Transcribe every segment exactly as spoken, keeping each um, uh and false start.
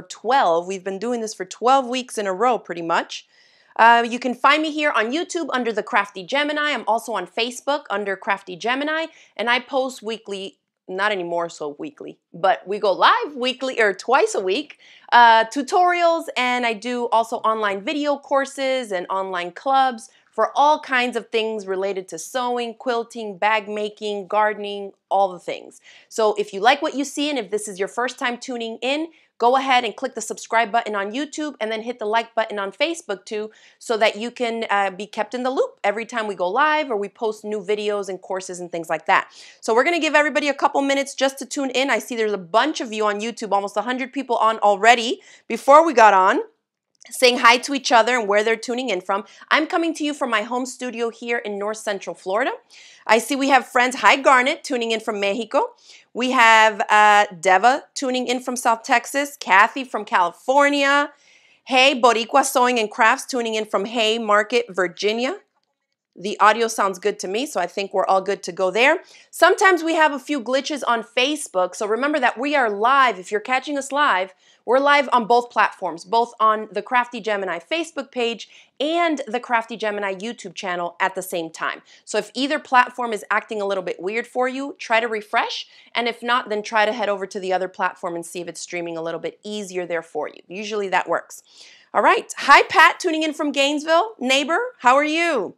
twelve. We've been doing this for twelve weeks in a row, pretty much. Uh, you can find me here on YouTube under the Crafty Gemini. I'm also on Facebook under Crafty Gemini, and I post weekly, not anymore so weekly, but we go live weekly or twice a week, uh, tutorials, and I do also online video courses and online clubs for all kinds of things related to sewing, quilting, bag making, gardening, all the things. So if you like what you see and if this is your first time tuning in, go ahead and click the subscribe button on YouTube and then hit the like button on Facebook too, so that you can uh, be kept in the loop every time we go live or we post new videos and courses and things like that. So we're gonna give everybody a couple minutes just to tune in. I see there's a bunch of you on YouTube, almost one hundred people on already before we got on, saying hi to each other and where they're tuning in from. I'm coming to you from my home studio here in North Central Florida. I see we have friends, hi Garnet, tuning in from Mexico. We have uh, Deva tuning in from South Texas, Kathy from California, Hey Boricua Sewing and Crafts tuning in from Haymarket, Virginia. The audio sounds good to me, so I think we're all good to go there. Sometimes we have a few glitches on Facebook, so remember that we are live. If you're catching us live, we're live on both platforms, both on the Crafty Gemini Facebook page and the Crafty Gemini YouTube channel at the same time. So if either platform is acting a little bit weird for you, try to refresh, and if not, then try to head over to the other platform and see if it's streaming a little bit easier there for you. Usually that works. All right, hi Pat, tuning in from Gainesville. Neighbor, how are you?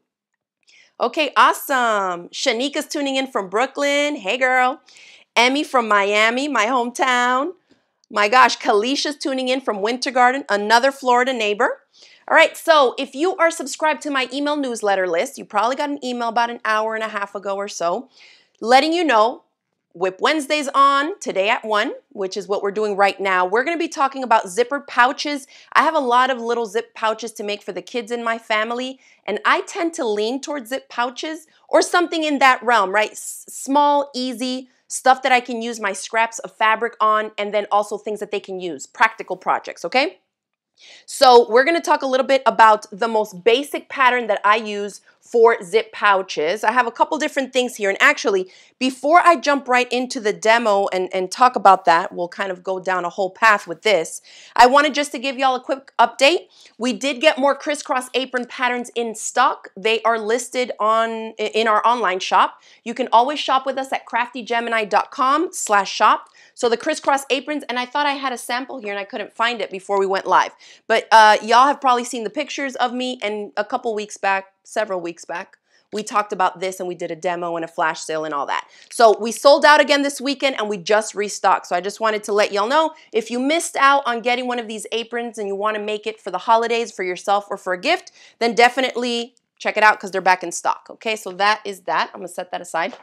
Okay, awesome. Shanika's tuning in from Brooklyn. Hey, girl. Emmy from Miami, my hometown. My gosh, Kalisha's tuning in from Winter Garden, another Florida neighbor. All right, so if you are subscribed to my email newsletter list, you probably got an email about an hour and a half ago or so, letting you know WIP Wednesday's on today at one, which is what we're doing right now. We're going to be talking about zipper pouches. I have a lot of little zip pouches to make for the kids in my family, and I tend to lean towards zip pouches or something in that realm, right? S- small, easy stuff that I can use my scraps of fabric on, and then also things that they can use, practical projects, okay? So we're going to talk a little bit about the most basic pattern that I use for zip pouches. I have a couple different things here, and actually before I jump right into the demo and, and talk about that, we'll kind of go down a whole path with this. I wanted just to give y'all a quick update. We did get more crisscross apron patterns in stock. They are listed on in our online shop. You can always shop with us at crafty gemini dot com slash shop. So the crisscross aprons, and I thought I had a sample here and I couldn't find it before we went live. But uh, y'all have probably seen the pictures of me, and a couple weeks back, several weeks back, we talked about this and we did a demo and a flash sale and all that. So we sold out again this weekend and we just restocked. So I just wanted to let y'all know, if you missed out on getting one of these aprons and you want to make it for the holidays, for yourself or for a gift, then definitely check it out because they're back in stock. Okay, so that is that. I'm going to set that aside.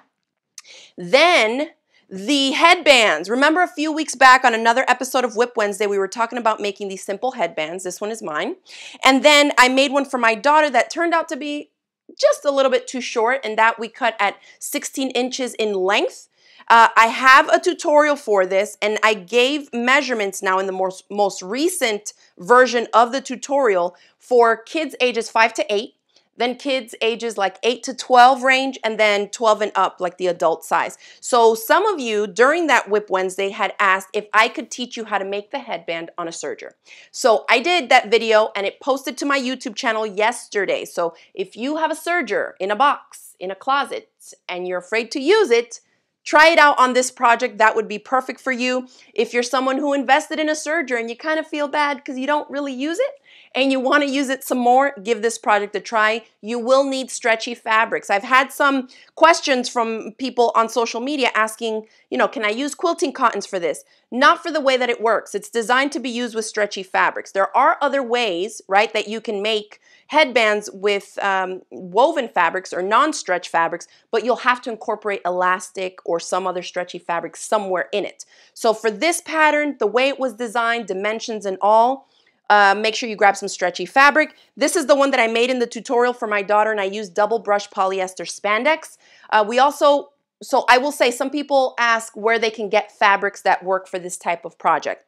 Then the headbands. Remember a few weeks back on another episode of WIP Wednesday, we were talking about making these simple headbands. This one is mine. And then I made one for my daughter that turned out to be just a little bit too short, and that we cut at sixteen inches in length. Uh, I have a tutorial for this, and I gave measurements now in the most, most recent version of the tutorial for kids ages five to eight. Then kids ages like eight to twelve range, and then twelve and up, like the adult size. So some of you during that WIP Wednesday had asked if I could teach you how to make the headband on a serger. So I did that video, and it posted to my YouTube channel yesterday. So if you have a serger in a box, in a closet, and you're afraid to use it, try it out on this project. That would be perfect for you. If you're someone who invested in a serger and you kind of feel bad because you don't really use it and you want to use it some more, give this project a try. You will need stretchy fabrics. I've had some questions from people on social media asking, you know, can I use quilting cottons for this? Not for the way that it works. It's designed to be used with stretchy fabrics. There are other ways, right, that you can make headbands with um, woven fabrics or non-stretch fabrics, but you'll have to incorporate elastic or some other stretchy fabric somewhere in it. So for this pattern, the way it was designed, dimensions and all, uh, make sure you grab some stretchy fabric. This is the one that I made in the tutorial for my daughter, and I used double brush polyester spandex. Uh, we also, so I will say, some people ask where they can get fabrics that work for this type of project.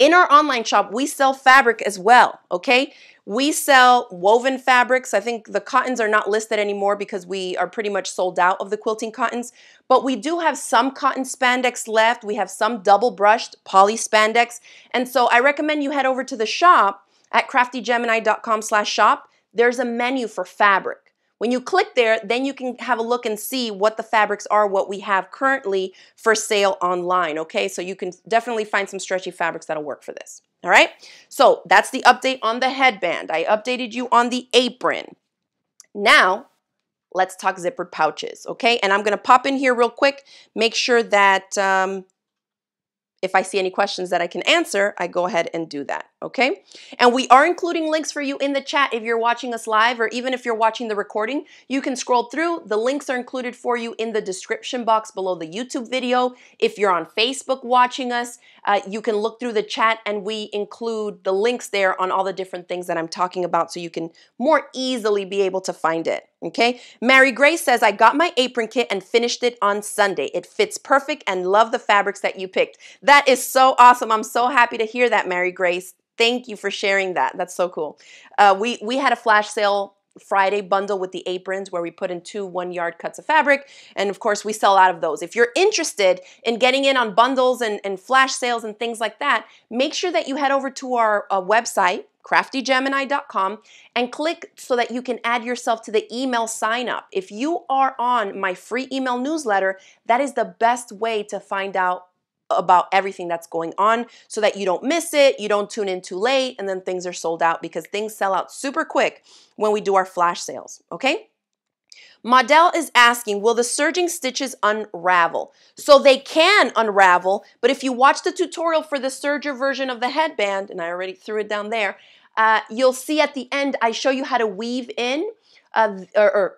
In our online shop, we sell fabric as well, okay? We sell woven fabrics. I think the cottons are not listed anymore because we are pretty much sold out of the quilting cottons, but we do have some cotton spandex left. We have some double brushed poly spandex. And so I recommend you head over to the shop at crafty gemini dot com slash shop. There's a menu for fabric. When you click there, then you can have a look and see what the fabrics are, what we have currently for sale online, okay? So you can definitely find some stretchy fabrics that'll work for this, all right? So that's the update on the headband. I updated you on the apron. Now, let's talk zippered pouches, okay? And I'm gonna pop in here real quick, make sure that um, if I see any questions that I can answer, I go ahead and do that, okay? And we are including links for you in the chat if you're watching us live, or even if you're watching the recording, you can scroll through. The links are included for you in the description box below the YouTube video. If you're on Facebook watching us, uh, you can look through the chat and we include the links there on all the different things that I'm talking about so you can more easily be able to find it. Okay, Mary Grace says, I got my apron kit and finished it on Sunday. It fits perfect and love the fabrics that you picked. That is so awesome. I'm so happy to hear that, Mary Grace. Thank you for sharing that. That's so cool. Uh, we, we had a flash sale Friday bundle with the aprons where we put in two one-yard cuts of fabric. And of course, we sell out of those. If you're interested in getting in on bundles and, and flash sales and things like that, make sure that you head over to our uh, website, crafty gemini dot com, and click so that you can add yourself to the email sign up. If you are on my free email newsletter, that is the best way to find out about everything that's going on so that you don't miss it, you don't tune in too late, and then things are sold out, because things sell out super quick when we do our flash sales, okay? Modell is asking, will the surging stitches unravel? So they can unravel, but if you watch the tutorial for the serger version of the headband, and I already threw it down there, uh, you'll see at the end I show you how to weave in, uh, or, or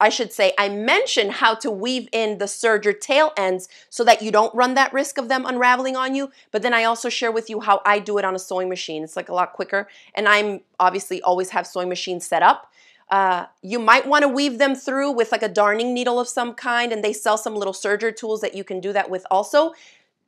I should say I mention how to weave in the serger tail ends so that you don't run that risk of them unraveling on you, but then I also share with you how I do it on a sewing machine. It's like a lot quicker, and I'm obviously always have sewing machines set up. Uh, you might want to weave them through with like a darning needle of some kind, and they sell some little serger tools that you can do that with also.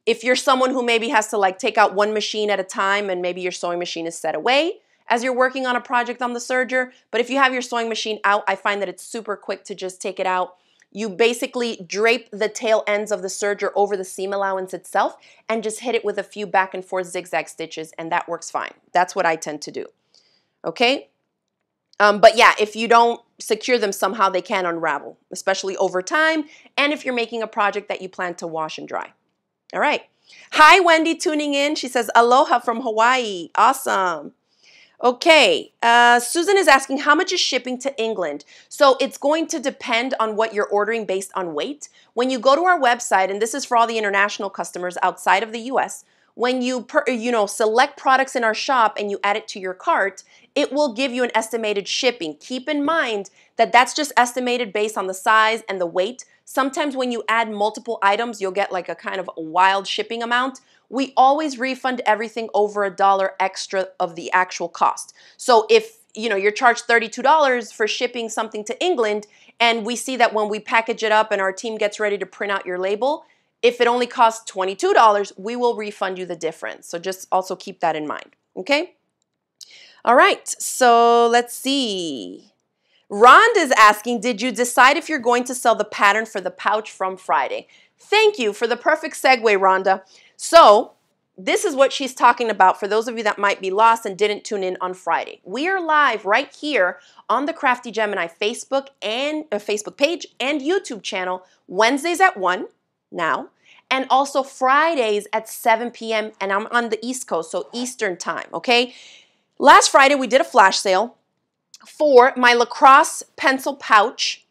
If you're someone who maybe has to like take out one machine at a time and maybe your sewing machine is set away as you're working on a project on the serger, but if you have your sewing machine out, I find that it's super quick to just take it out. You basically drape the tail ends of the serger over the seam allowance itself and just hit it with a few back and forth zigzag stitches, and that works fine. That's what I tend to do, okay? Um, but yeah, if you don't secure them somehow, they can unravel, especially over time, and if you're making a project that you plan to wash and dry. All right. Hi, Wendy, tuning in. She says, aloha from Hawaii. Awesome. Okay, uh, Susan is asking, how much is shipping to England? So it's going to depend on what you're ordering based on weight. When you go to our website, and this is for all the international customers outside of the U S, when you, per, you know, select products in our shop and you add it to your cart, it will give you an estimated shipping. Keep in mind that that's just estimated based on the size and the weight. Sometimes when you add multiple items, you'll get like a kind of wild shipping amount. We always refund everything over a dollar extra of the actual cost. So if, you know, you're charged thirty-two dollars for shipping something to England, and we see that when we package it up and our team gets ready to print out your label, if it only costs twenty-two dollars, we will refund you the difference. So just also keep that in mind, okay? All right, so let's see. Rhonda is asking, did you decide if you're going to sell the pattern for the pouch from Friday? Thank you for the perfect segue, Rhonda. So this is what she's talking about for those of you that might be lost and didn't tune in on Friday. We are live right here on the Crafty Gemini Facebook and uh, Facebook page and YouTube channel, Wednesdays at one. Now, and also Fridays at seven p m and I'm on the East Coast, so Eastern time, okay? Last Friday, we did a flash sale for my Lacrosse pencil pouch.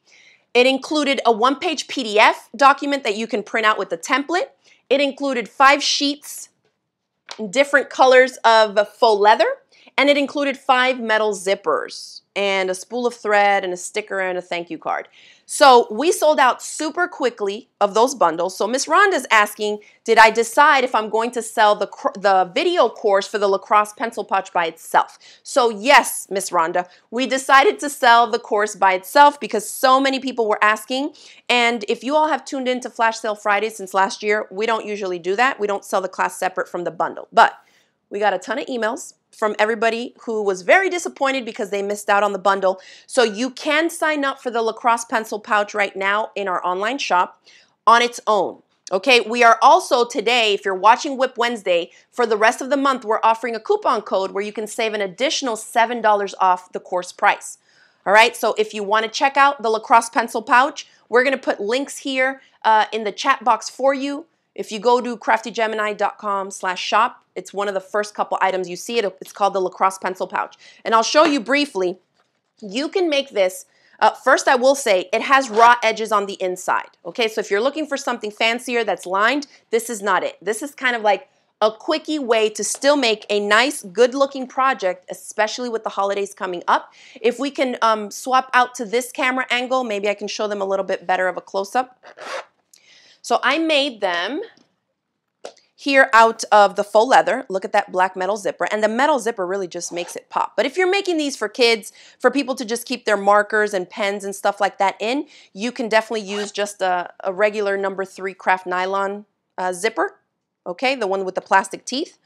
It included a one-page P D F document that you can print out with the template. It included five sheets, different colors of faux leather, and it included five metal zippers and a spool of thread and a sticker and a thank you card. So we sold out super quickly of those bundles. So Miss Rhonda's asking, did I decide if I'm going to sell the, the video course for the Lacrosse pencil pouch by itself? So yes, Miss Rhonda, we decided to sell the course by itself because so many people were asking. And if you all have tuned into Flash Sale Friday since last year, we don't usually do that. We don't sell the class separate from the bundle, but We got a ton of emails from everybody who was very disappointed because they missed out on the bundle. So you can sign up for the La Crosse pencil pouch right now in our online shop on its own. Okay, we are also today, if you're watching W I P Wednesday, for the rest of the month, we're offering a coupon code where you can save an additional seven dollars off the course price. All right, so if you want to check out the La Crosse pencil pouch, we're going to put links here uh, in the chat box for you. If you go to crafty gemini dot com slash shop, it's one of the first couple items you see. It, it's called the La Crosse pencil pouch. And I'll show you briefly. You can make this. Uh, first, I will say it has raw edges on the inside. Okay, so if you're looking for something fancier that's lined, this is not it. This is kind of like a quickie way to still make a nice, good-looking project, especially with the holidays coming up. If we can um, swap out to this camera angle, maybe I can show them a little bit better of a close-up. So I made them here out of the faux leather. Look at that black metal zipper, and the metal zipper really just makes it pop. But if you're making these for kids, for people to just keep their markers and pens and stuff like that in, you can definitely use just a, a regular number three craft nylon uh, zipper, okay, the one with the plastic teeth.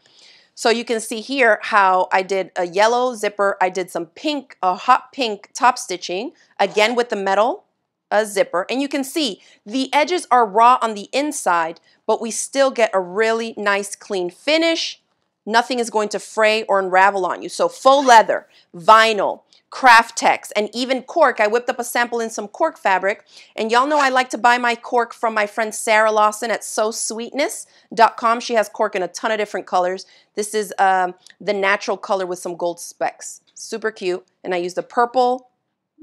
So you can see here how I did a yellow zipper, I did some pink, a hot pink top stitching, again with the metal a zipper, and you can see the edges are raw on the inside, but we still get a really nice clean finish. Nothing is going to fray or unravel on you. So faux leather, vinyl, Craftex, and even cork. I whipped up a sample in some cork fabric, and y'all know I like to buy my cork from my friend Sarah Lawson at sew sweetness dot com. She has cork in a ton of different colors. This is um, the natural color with some gold specks. Super cute, and I used a purple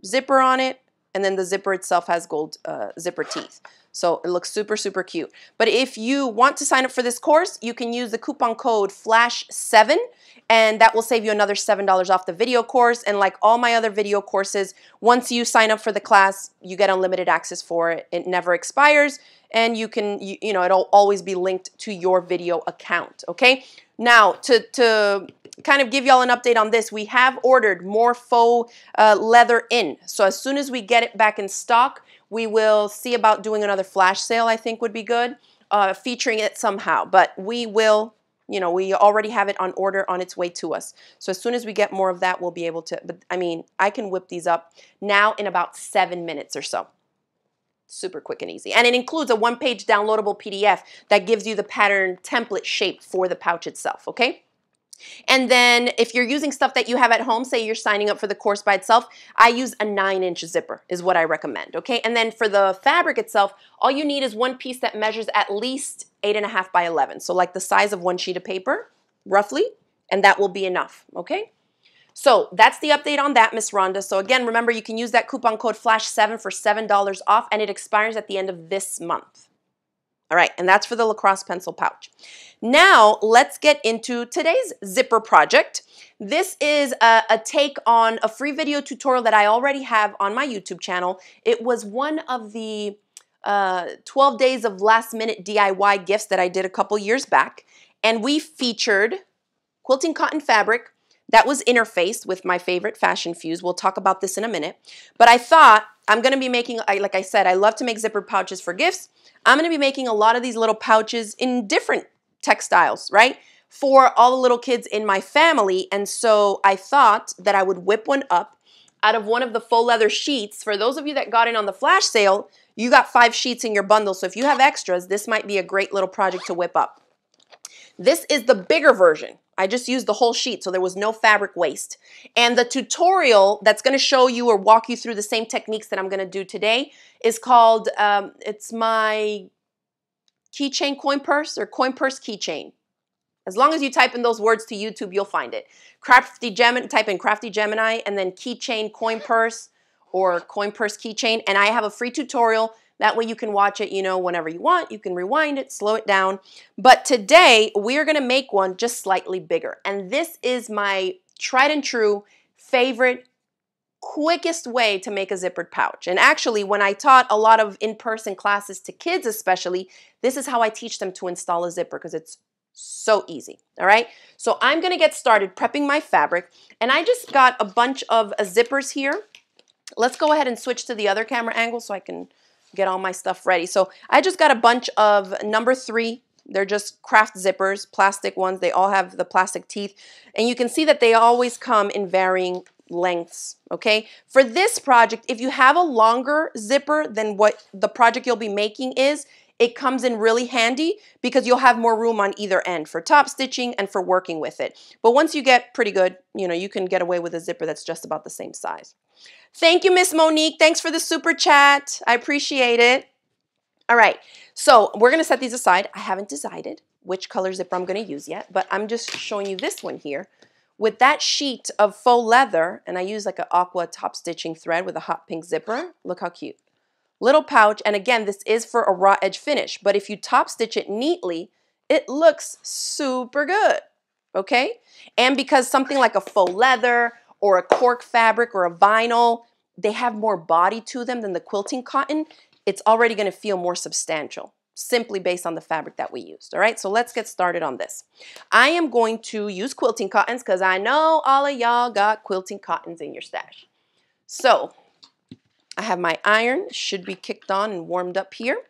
zipper on it, and then the zipper itself has gold uh, zipper teeth. So it looks super, super cute. But if you want to sign up for this course, you can use the coupon code flash seven, and that will save you another seven dollars off the video course. And like all my other video courses, once you sign up for the class, you get unlimited access for it. It never expires, and you can, you, you know, it'll always be linked to your video account, okay? Now, to, to kind of give y'all an update on this, we have ordered more faux uh, leather in. So as soon as we get it back in stock, we will see about doing another flash sale, I think would be good, uh, featuring it somehow. But we will, you know, we already have it on order on its way to us. So as soon as we get more of that, we'll be able to, but I mean, I can whip these up now in about seven minutes or so. Super quick and easy. And it includes a one-page downloadable P D F that gives you the pattern template shape for the pouch itself, okay? And then if you're using stuff that you have at home, say you're signing up for the course by itself, I use a nine inch zipper is what I recommend, okay? And then for the fabric itself, all you need is one piece that measures at least eight and a half by eleven, so like the size of one sheet of paper, roughly, and that will be enough, okay? So that's the update on that, Miss Rhonda. So again, remember, you can use that coupon code flash seven for seven dollars off, and it expires at the end of this month. All right, and that's for the La Crosse pencil pouch. Now let's get into today's zipper project. This is a, a take on a free video tutorial that I already have on my YouTube channel. It was one of the uh, twelve days of last minute D I Y gifts that I did a couple years back, and we featured quilting cotton fabric that was interfaced with my favorite Fashion Fuse. We'll talk about this in a minute. But I thought I'm going to be making, like I said, I love to make zipper pouches for gifts. I'm going to be making a lot of these little pouches in different textiles, right, for all the little kids in my family. And so I thought that I would whip one up out of one of the faux leather sheets. For those of you that got in on the flash sale, you got five sheets in your bundle. So if you have extras, this might be a great little project to whip up. This is the bigger version. I just used the whole sheet, so there was no fabric waste. And the tutorial that's going to show you or walk you through the same techniques that I'm going to do today is called, um, it's my keychain coin purse or coin purse keychain. As long as you type in those words to YouTube, you'll find it. Crafty Gemini, type in Crafty Gemini and then keychain coin purse or coin purse keychain. And I have a free tutorial. That way you can watch it, you know, whenever you want. You can rewind it, slow it down. But today, we're going to make one just slightly bigger. And this is my tried and true favorite, quickest way to make a zippered pouch. And actually, when I taught a lot of in-person classes to kids especially, this is how I teach them to install a zipper because it's so easy, all right? So I'm going to get started prepping my fabric. And I just got a bunch of uh, zippers here. Let's go ahead and switch to the other camera angle so I can get all my stuff ready. So I just got a bunch of number three They're just craft zippers, plastic ones. They all have the plastic teeth. And you can see that they always come in varying lengths, okay? For this project, if you have a longer zipper than what the project you'll be making is, it comes in really handy because you'll have more room on either end for top stitching and for working with it. But once you get pretty good, you know, you can get away with a zipper that's just about the same size. Thank you, Miss Monique. Thanks for the super chat. I appreciate it. All right, so we're gonna set these aside. I haven't decided which color zipper I'm gonna use yet, but I'm just showing you this one here with that sheet of faux leather, and I use like an aqua top stitching thread with a hot pink zipper. Look how cute. Little pouch, and again, this is for a raw edge finish, but if you top stitch it neatly, it looks super good, okay? And because something like a faux leather or a cork fabric or a vinyl, they have more body to them than the quilting cotton, it's already gonna feel more substantial, simply based on the fabric that we used, all right? So let's get started on this. I am going to use quilting cottons because I know all of y'all got quilting cottons in your stash. So, I have my iron, should be kicked on and warmed up here.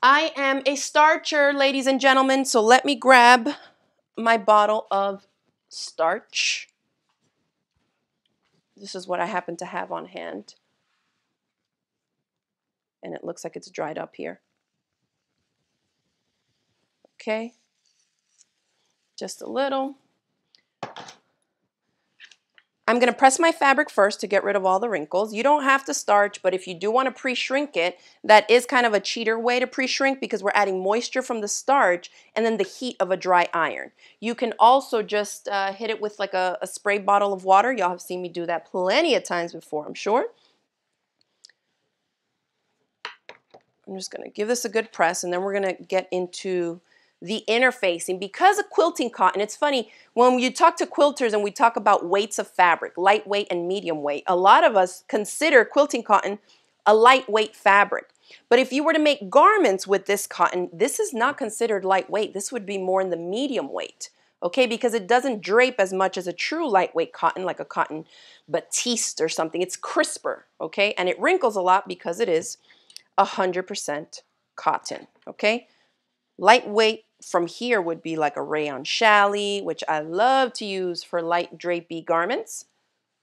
I am a starcher, ladies and gentlemen, so let me grab my bottle of starch. This is what I happen to have on hand. And it looks like it's dried up here. Okay, just a little. I'm gonna press my fabric first to get rid of all the wrinkles. You don't have to starch, but if you do wanna pre-shrink it, that is kind of a cheater way to pre-shrink because we're adding moisture from the starch and then the heat of a dry iron. You can also just uh, hit it with like a, a spray bottle of water. Y'all have seen me do that plenty of times before, I'm sure. I'm just gonna give this a good press and then we're gonna get into the interfacing, because of quilting cotton, it's funny, when you talk to quilters and we talk about weights of fabric, lightweight and medium weight, a lot of us consider quilting cotton a lightweight fabric. But if you were to make garments with this cotton, this is not considered lightweight. This would be more in the medium weight, okay? Because it doesn't drape as much as a true lightweight cotton, like a cotton batiste or something. It's crisper, okay? And it wrinkles a lot because it is one hundred percent cotton, okay? Lightweight from here would be like a rayon challis, which I love to use for light drapey garments.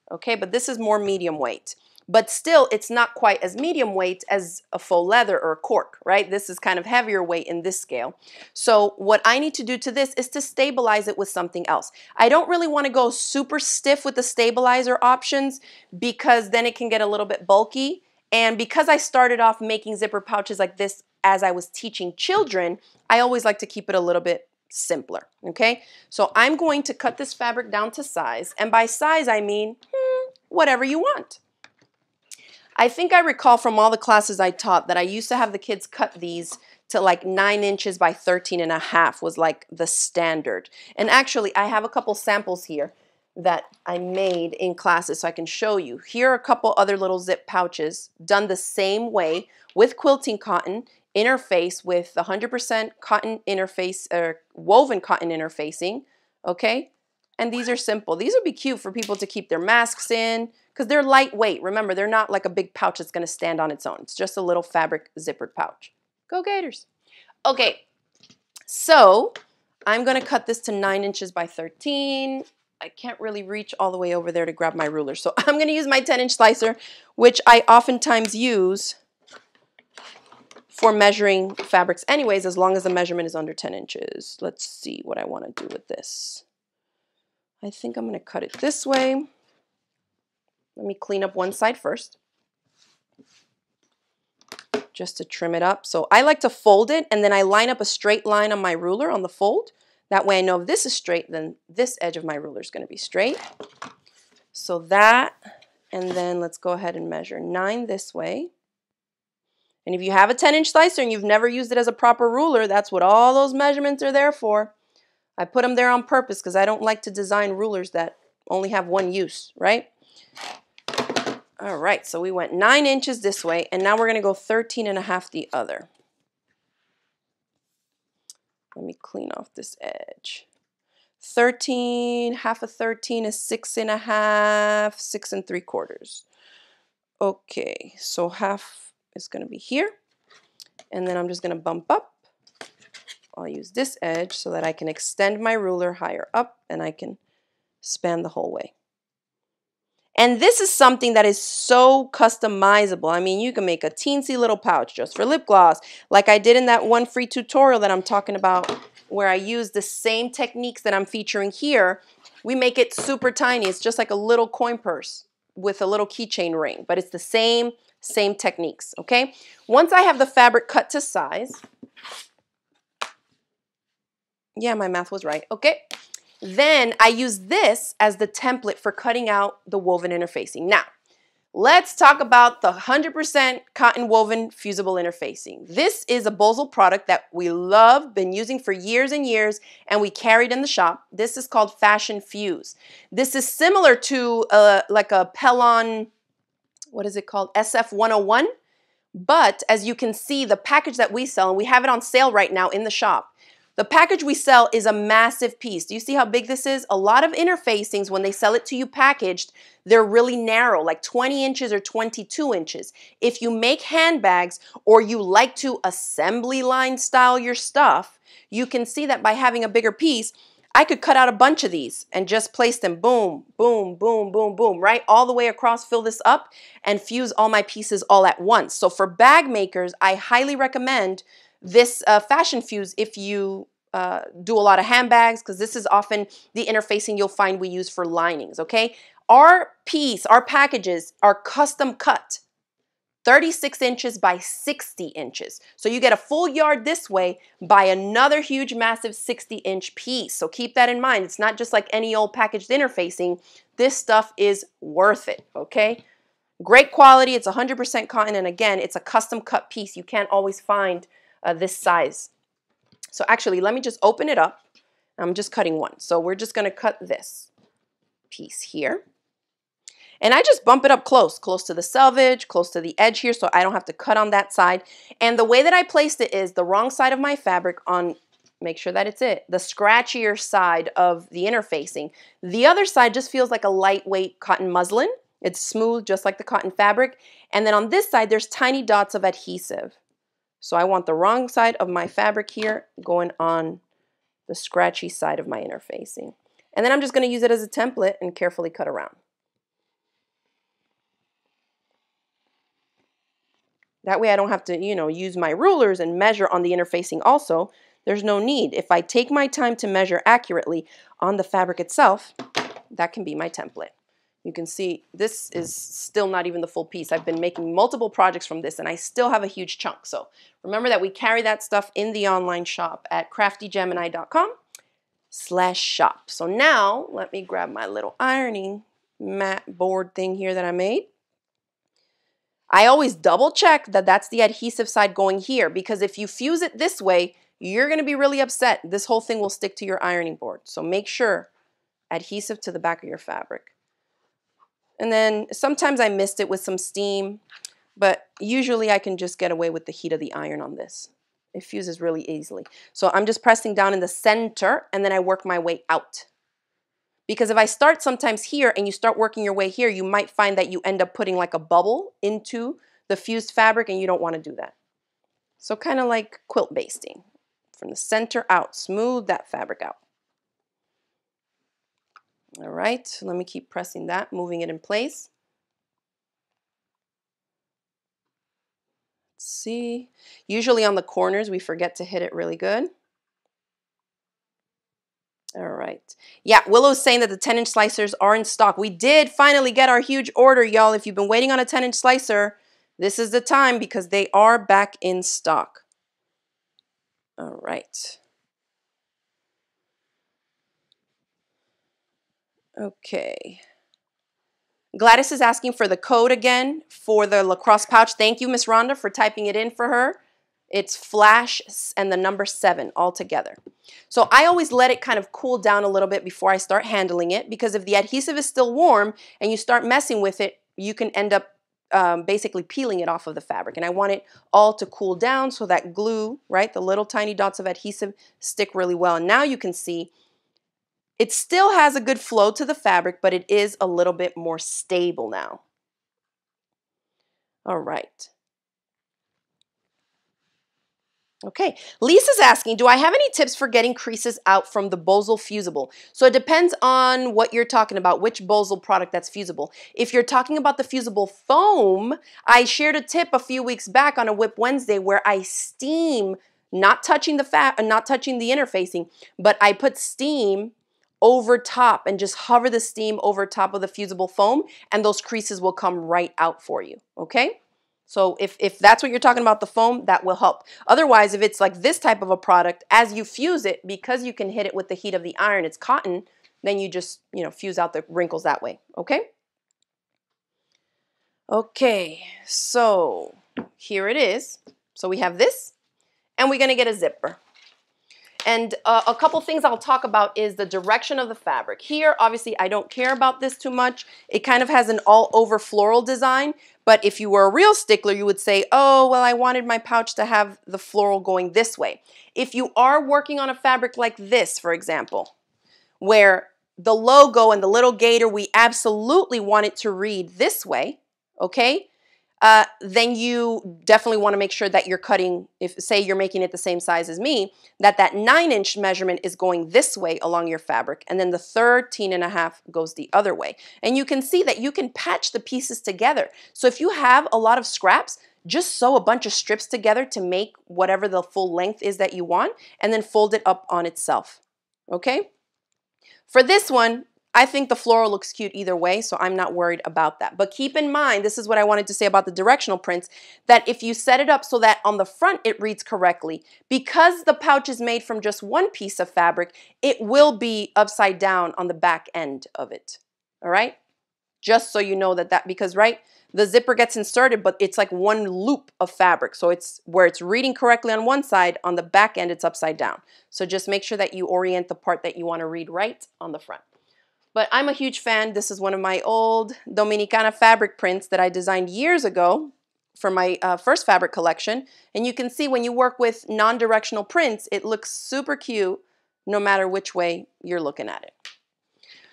Okay, but this is more medium weight. But still, it's not quite as medium weight as a faux leather or a cork, right? This is kind of heavier weight in this scale. So what I need to do to this is to stabilize it with something else. I don't really want to go super stiff with the stabilizer options because then it can get a little bit bulky. And because I started off making zipper pouches like this as I was teaching children, I always like to keep it a little bit simpler, okay? So I'm going to cut this fabric down to size, and by size I mean hmm, whatever you want. I think I recall from all the classes I taught that I used to have the kids cut these to like nine inches by thirteen and a half was like the standard. And actually I have a couple samples here that I made in classes so I can show you. Here are a couple other little zip pouches done the same way with quilting cotton, interface with one hundred percent cotton interface or woven cotton interfacing, okay? And these are simple. These would be cute for people to keep their masks in because they're lightweight. Remember, they're not like a big pouch that's gonna stand on its own. It's just a little fabric zippered pouch. Go Gators. Okay, so I'm gonna cut this to nine inches by thirteen. I can't really reach all the way over there to grab my ruler. So I'm gonna use my ten inch slicer, which I oftentimes use for measuring fabrics anyways, as long as the measurement is under ten inches. Let's see what I wanna do with this. I think I'm gonna cut it this way. Let me clean up one side first, just to trim it up. So I like to fold it and then I line up a straight line on my ruler on the fold. That way I know if this is straight, then this edge of my ruler is gonna be straight. So that, and then let's go ahead and measure nine this way. And if you have a ten inch slicer and you've never used it as a proper ruler, that's what all those measurements are there for. I put them there on purpose because I don't like to design rulers that only have one use, right? All right, so we went nine inches this way, and now we're gonna go thirteen and a half the other. Let me clean off this edge. thirteen, half of thirteen is six and a half, six and three quarters. Okay, so half is gonna be here. And then I'm just gonna bump up I'll use this edge so that I can extend my ruler higher up and I can span the whole way. And this is something that is so customizable. I mean, you can make a teensy little pouch just for lip gloss, like I did in that one free tutorial that I'm talking about, where I use the same techniques that I'm featuring here. We make it super tiny. It's just like a little coin purse with a little keychain ring, but it's the same, same techniques, okay? Once I have the fabric cut to size, yeah, my math was right, okay? Then I use this as the template for cutting out the woven interfacing. Now, let's talk about the one hundred percent cotton woven fusible interfacing. This is a Bosal product that we love, been using for years and years, and we carried in the shop. This is called Fashion Fuse. This is similar to uh, like a Pellon, what is it called, S F one oh one? But as you can see, the package that we sell, and we have it on sale right now in the shop, the package we sell is a massive piece. Do you see how big this is? A lot of interfacings, when they sell it to you packaged, they're really narrow, like twenty inches or twenty-two inches. If you make handbags or you like to assembly line style your stuff, you can see that by having a bigger piece, I could cut out a bunch of these and just place them boom, boom, boom, boom, boom, right? All the way across, fill this up and fuse all my pieces all at once. So for bag makers, I highly recommend this uh, Fashion Fuse if you uh, do a lot of handbags, because this is often the interfacing you'll find we use for linings, okay? Our piece, our packages are custom cut, thirty-six inches by sixty inches. So you get a full yard this way by another huge, massive sixty inch piece. So keep that in mind. It's not just like any old packaged interfacing. This stuff is worth it, okay? Great quality, it's one hundred percent cotton, and again, it's a custom cut piece. You can't always find Uh, this size. So actually, let me just open it up. I'm just cutting one. So we're just going to cut this piece here. And I just bump it up close, close to the selvage, close to the edge here, so I don't have to cut on that side. And the way that I placed it is the wrong side of my fabric on, make sure that it's it, the scratchier side of the interfacing. The other side just feels like a lightweight cotton muslin. It's smooth, just like the cotton fabric. And then on this side, there's tiny dots of adhesive. So I want the wrong side of my fabric here going on the scratchy side of my interfacing. And then I'm just going to use it as a template and carefully cut around. That way I don't have to, you know, use my rulers and measure on the interfacing also. There's no need. If I take my time to measure accurately on the fabric itself, that can be my template. You can see this is still not even the full piece. I've been making multiple projects from this and I still have a huge chunk. So remember that we carry that stuff in the online shop at crafty gemini dot com slash shop. So now let me grab my little ironing mat board thing here that I made. I always double check that that's the adhesive side going here, because if you fuse it this way, you're going to be really upset. This whole thing will stick to your ironing board. So make sure adhesive to the back of your fabric. And then sometimes I missed it with some steam, but usually I can just get away with the heat of the iron on this. It fuses really easily. So I'm just pressing down in the center and then I work my way out. Because if I start sometimes here and you start working your way here, you might find that you end up putting like a bubble into the fused fabric and you don't want to do that. So kind of like quilt basting. From the center out, smooth that fabric out. All right, so let me keep pressing that, moving it in place. Let's see. Usually on the corners, we forget to hit it really good. All right. Yeah, Willow's saying that the ten inch slicers are in stock. We did finally get our huge order, y'all. If you've been waiting on a ten inch slicer, this is the time because they are back in stock. All right. Okay. Gladys is asking for the code again for the lacrosse pouch. Thank you, Miss Rhonda, for typing it in for her. It's flash and the number seven all together. So I always let it kind of cool down a little bit before I start handling it, because if the adhesive is still warm and you start messing with it, you can end up um, basically peeling it off of the fabric. And I want it all to cool down so that glue, right, the little tiny dots of adhesive stick really well. And now you can see it still has a good flow to the fabric, but it is a little bit more stable now. All right. Okay, Lisa's asking, do I have any tips for getting creases out from the Bosal fusible? So it depends on what you're talking about, which Bosal product that's fusible. If you're talking about the fusible foam, I shared a tip a few weeks back on a WIP Wednesday where I steam, not touching the fat, not touching the interfacing, but I put steam over top and just hover the steam over top of the fusible foam, and those creases will come right out for you, okay? So if, if that's what you're talking about, the foam, that will help. Otherwise, if it's like this type of a product, as you fuse it, because you can hit it with the heat of the iron, it's cotton, then you just, you know, fuse out the wrinkles that way, okay? Okay, so here it is. So we have this, and we're gonna get a zipper. And uh, a couple things I'll talk about is the direction of the fabric. Here, obviously, I don't care about this too much. It kind of has an all-over floral design, but if you were a real stickler, you would say, oh, well, I wanted my pouch to have the floral going this way. If you are working on a fabric like this, for example, where the logo and the little gator, we absolutely want it to read this way, okay? Uh, then you definitely want to make sure that you're cutting, if say you're making it the same size as me, that that nine inch measurement is going this way along your fabric, and then the thirteen and a half goes the other way. And you can see that you can patch the pieces together. So if you have a lot of scraps, just sew a bunch of strips together to make whatever the full length is that you want, and then fold it up on itself, okay? For this one, I think the floral looks cute either way, so I'm not worried about that. But keep in mind, this is what I wanted to say about the directional prints, that if you set it up so that on the front it reads correctly, because the pouch is made from just one piece of fabric, it will be upside down on the back end of it, all right? Just so you know that that, because, right, the zipper gets inserted, but it's like one loop of fabric. So it's where it's reading correctly on one side, on the back end it's upside down. So just make sure that you orient the part that you want to read right on the front. But I'm a huge fan. This is one of my old Dominicana fabric prints that I designed years ago for my uh, first fabric collection. And you can see when you work with non-directional prints, it looks super cute no matter which way you're looking at it.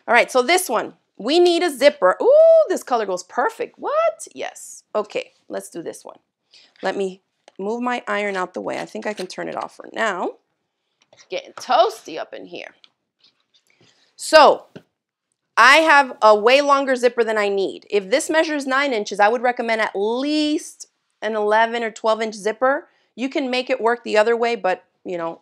All right, so this one, we need a zipper. Ooh, this color goes perfect. What? Yes. Okay, let's do this one. Let me move my iron out the way. I think I can turn it off for now. It's getting toasty up in here. So, I have a way longer zipper than I need. If this measures nine inches, I would recommend at least an eleven or twelve inch zipper. You can make it work the other way, but you know,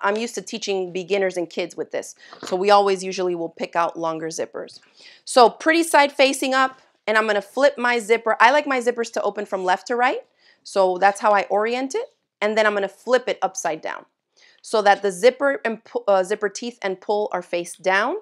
I'm used to teaching beginners and kids with this. So we always usually will pick out longer zippers. So pretty side facing up, and I'm gonna flip my zipper. I like my zippers to open from left to right. So that's how I orient it. And then I'm gonna flip it upside down so that the zipper and uh, zipper teeth and pull are face down.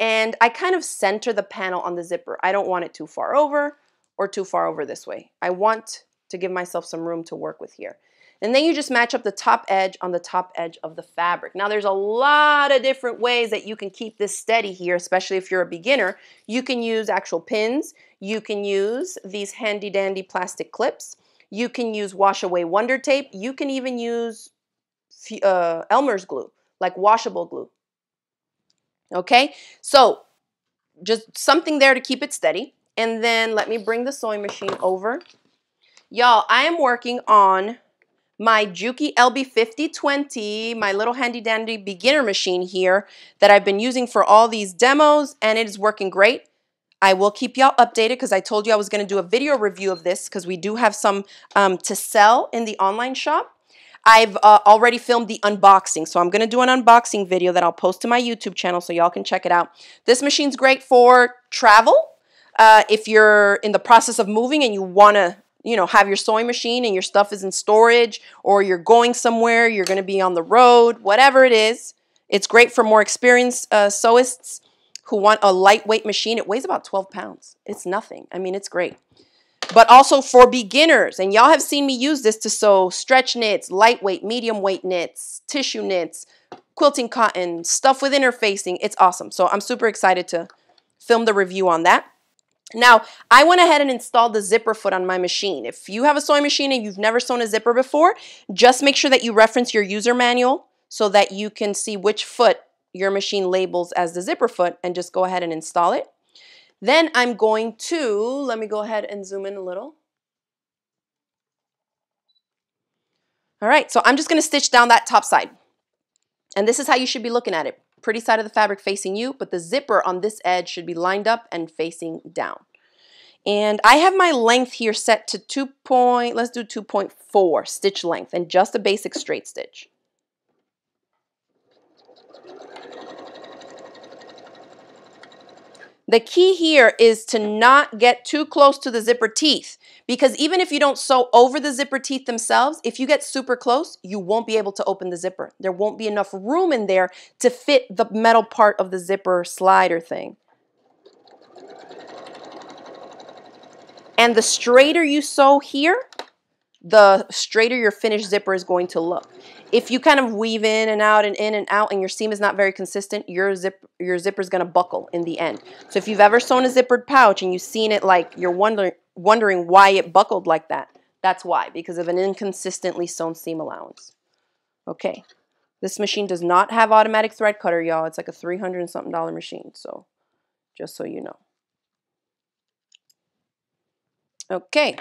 And I kind of center the panel on the zipper. I don't want it too far over or too far over this way. I want to give myself some room to work with here. And then you just match up the top edge on the top edge of the fabric. Now there's a lot of different ways that you can keep this steady here, especially if you're a beginner. You can use actual pins. You can use these handy dandy plastic clips. You can use wash away wonder tape. You can even use uh, Elmer's glue, like washable glue. Okay, so just something there to keep it steady. And then let me bring the sewing machine over. Y'all, I am working on my Juki L B fifty twenty, my little handy dandy beginner machine here that I've been using for all these demos, and it is working great. I will keep y'all updated because I told you I was going to do a video review of this because we do have some um, to sell in the online shop. I've uh, already filmed the unboxing, so I'm going to do an unboxing video that I'll post to my YouTube channel so y'all can check it out. This machine's great for travel. Uh, if you're in the process of moving and you want to, you know, have your sewing machine and your stuff is in storage, or you're going somewhere, you're going to be on the road, whatever it is, it's great for more experienced uh, sewists who want a lightweight machine. It weighs about twelve pounds. It's nothing. I mean, it's great. But also for beginners, and y'all have seen me use this to sew stretch knits, lightweight, medium weight knits, tissue knits, quilting cotton, stuff with interfacing. It's awesome. So I'm super excited to film the review on that. Now, I went ahead and installed the zipper foot on my machine. If you have a sewing machine and you've never sewn a zipper before, just make sure that you reference your user manual so that you can see which foot your machine labels as the zipper foot, and just go ahead and install it. Then I'm going to, let me go ahead and zoom in a little. All right, so I'm just gonna stitch down that top side. And this is how you should be looking at it. Pretty side of the fabric facing you, but the zipper on this edge should be lined up and facing down. And I have my length here set to two point, let's do two point four stitch length and just a basic straight stitch. The key here is to not get too close to the zipper teeth, because even if you don't sew over the zipper teeth themselves, if you get super close, you won't be able to open the zipper. There won't be enough room in there to fit the metal part of the zipper slider thing. And the straighter you sew here, the straighter your finished zipper is going to look. If you kind of weave in and out and in and out and your seam is not very consistent, your zip your zipper is going to buckle in the end. So if you've ever sewn a zippered pouch and you've seen it like you're wondering wondering why it buckled like that, that's why, because of an inconsistently sewn seam allowance. Okay, this machine does not have automatic thread cutter, y'all. It's like a three hundred and something dollar machine, so just so you know. Okay,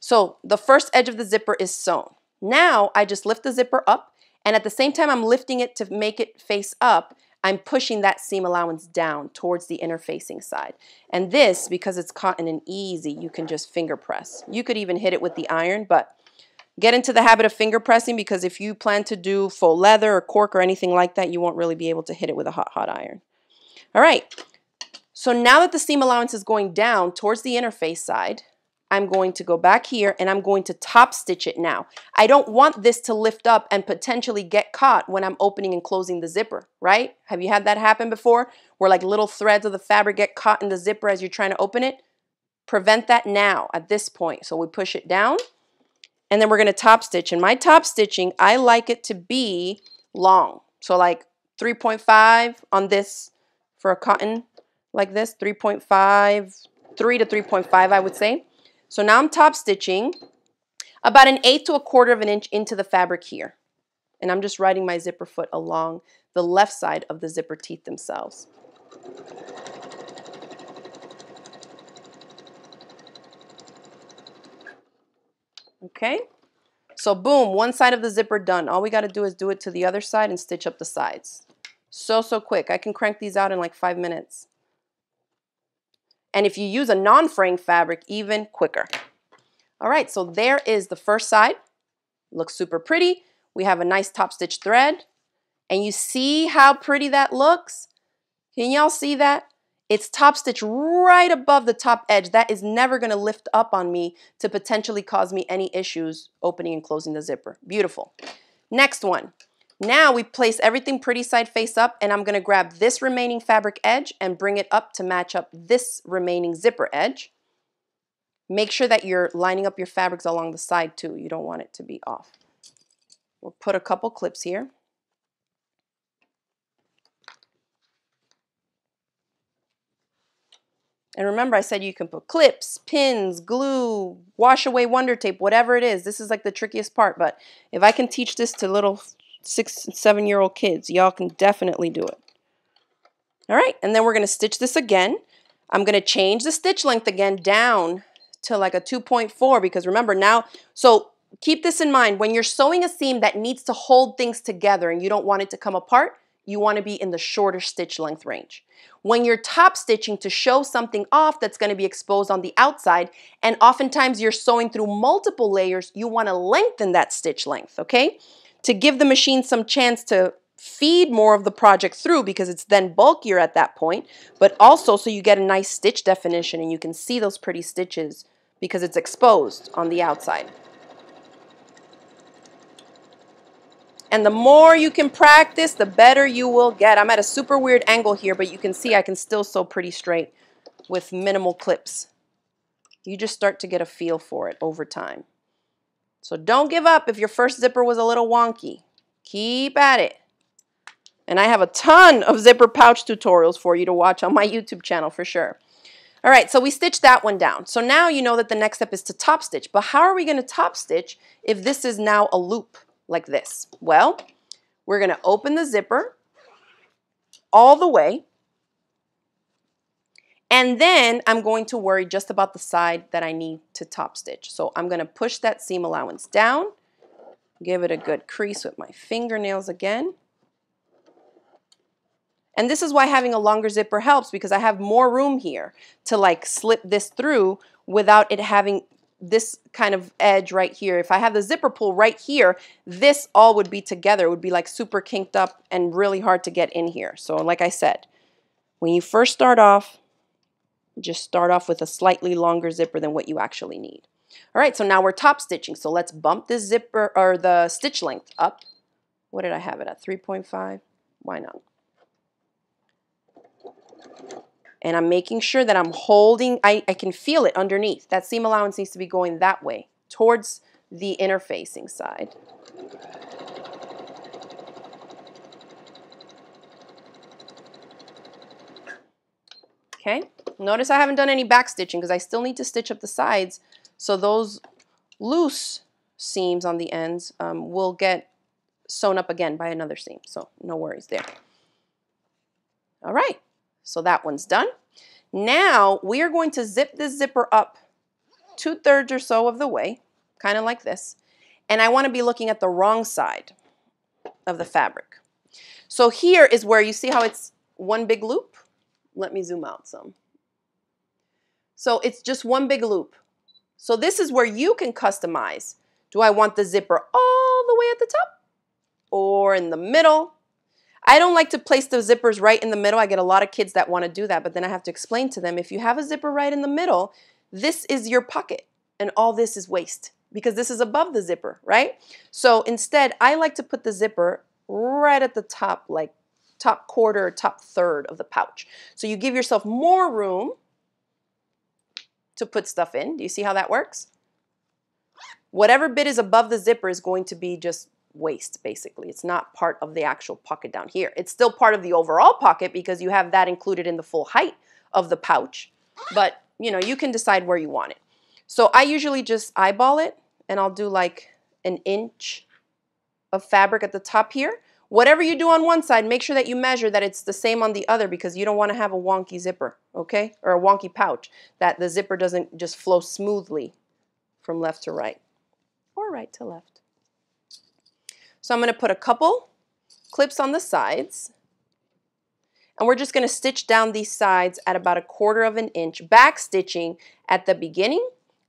so the first edge of the zipper is sewn. Now I just lift the zipper up, and at the same time I'm lifting it to make it face up, I'm pushing that seam allowance down towards the inner facing side. And this, because it's cotton and easy, you can just finger press. You could even hit it with the iron, but get into the habit of finger pressing, because if you plan to do faux leather or cork or anything like that, you won't really be able to hit it with a hot, hot iron. All right, so now that the seam allowance is going down towards the inner face side, I'm going to go back here and I'm going to top stitch it now. I don't want this to lift up and potentially get caught when I'm opening and closing the zipper, right? Have you had that happen before, where like little threads of the fabric get caught in the zipper as you're trying to open it? Prevent that now at this point. So we push it down and then we're gonna top stitch. And my top stitching, I like it to be long. So like three point five on this for a cotton like this, three point five, three to three point five I would say. So now I'm top stitching about an eighth to a quarter of an inch into the fabric here. And I'm just writing my zipper foot along the left side of the zipper teeth themselves. Okay, so boom, one side of the zipper done. All we gotta do is do it to the other side and stitch up the sides. So, so quick. I can crank these out in like five minutes. And if you use a non-fraying fabric, even quicker. All right, so there is the first side. Looks super pretty. We have a nice top stitch thread. And you see how pretty that looks? Can y'all see that? It's top stitch right above the top edge. That is never gonna lift up on me to potentially cause me any issues opening and closing the zipper. Beautiful. Next one. Now we place everything pretty side face up, and I'm gonna grab this remaining fabric edge and bring it up to match up this remaining zipper edge. Make sure that you're lining up your fabrics along the side too. You don't want it to be off. We'll put a couple clips here. And remember, I said you can put clips, pins, glue, wash away wonder tape, whatever it is. This is like the trickiest part, but if I can teach this to little six and seven year old kids, y'all can definitely do it. All right, and then we're gonna stitch this again. I'm gonna change the stitch length again down to like a two point four, because remember now, so keep this in mind, when you're sewing a seam that needs to hold things together and you don't want it to come apart, you wanna be in the shorter stitch length range. When you're top stitching to show something off that's gonna be exposed on the outside, and oftentimes you're sewing through multiple layers, you wanna lengthen that stitch length, okay? To give the machine some chance to feed more of the project through, because it's then bulkier at that point, but also so you get a nice stitch definition and you can see those pretty stitches because it's exposed on the outside. And the more you can practice, the better you will get. I'm at a super weird angle here, but you can see I can still sew pretty straight with minimal clips. You just start to get a feel for it over time. So don't give up if your first zipper was a little wonky. Keep at it. And I have a ton of zipper pouch tutorials for you to watch on my YouTube channel for sure. All right, so we stitched that one down. So now you know that the next step is to top stitch. But how are we gonna top stitch if this is now a loop like this? Well, we're gonna open the zipper all the way. And then I'm going to worry just about the side that I need to top stitch. So I'm gonna push that seam allowance down give it a good crease with my fingernails again. And this is why having a longer zipper helps, because I have more room here to like slip this through without it having this kind of edge right here. If I have the zipper pull right here, this all would be together. It would be like super kinked up and really hard to get in here. So like I said, when you first start off, just start off with a slightly longer zipper than what you actually need. All right, so now we're top stitching. So let's bump this zipper or the stitch length up. What did I have it at? three point five? Why not? And I'm making sure that I'm holding, I, I can feel it underneath. That seam allowance needs to be going that way, towards the interfacing side. Okay, notice I haven't done any back stitching because I still need to stitch up the sides, so those loose seams on the ends um, will get sewn up again by another seam, so no worries there. All right. So that one's done. Now we are going to zip this zipper up two-thirds or so of the way, kind of like this, and I want to be looking at the wrong side of the fabric. So here is where you see how it's one big loop. Let me zoom out some. So it's just one big loop. So this is where you can customize. Do I want the zipper all the way at the top or in the middle? I don't like to place the zippers right in the middle. I get a lot of kids that want to do that, but then I have to explain to them, if you have a zipper right in the middle, this is your pocket, and all this is waste because this is above the zipper, right? So instead, I like to put the zipper right at the top, like top quarter or top third of the pouch. So you give yourself more room to put stuff in. Do you see how that works? Whatever bit is above the zipper is going to be just waste, basically. It's not part of the actual pocket down here. It's still part of the overall pocket because you have that included in the full height of the pouch, but you know, you can decide where you want it. So I usually just eyeball it, and I'll do like an inch of fabric at the top here. Whatever you do on one side, make sure that you measure that it's the same on the other, because you don't want to have a wonky zipper, okay, or a wonky pouch, that the zipper doesn't just flow smoothly from left to right or right to left. So I'm going to put a couple clips on the sides, and we're just going to stitch down these sides at about a quarter of an inch, back stitching at the beginning